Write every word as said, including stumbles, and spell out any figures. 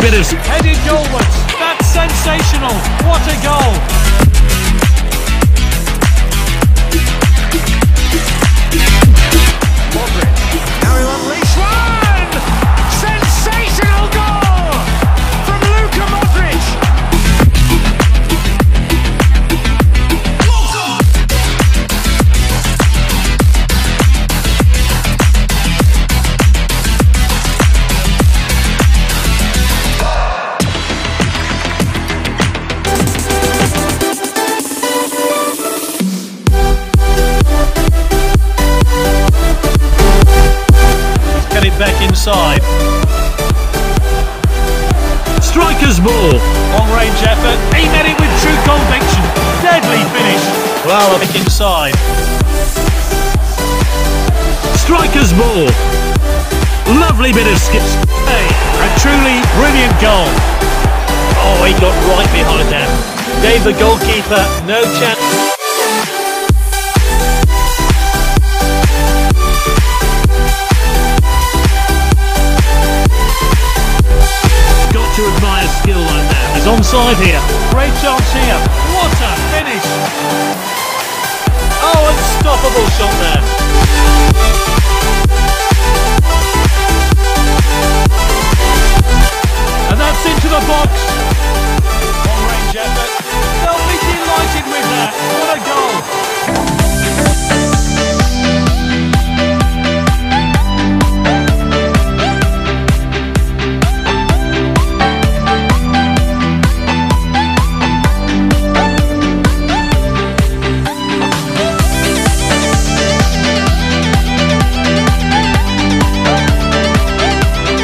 Bidders. Headed goalwards. That's sensational. What a goal. Now he'll unleash one. Sensational goal from Luka Modric. Back inside. Striker's ball. Long range effort. He met it with true conviction. Deadly finish. Well, back inside. Striker's ball. Lovely bit of skip. Hey, a truly brilliant goal. Oh, he got right behind that. Gave the goalkeeper no chance. Onside here. Great chance here. What a finish. Oh, unstoppable shot there. And that's into the box.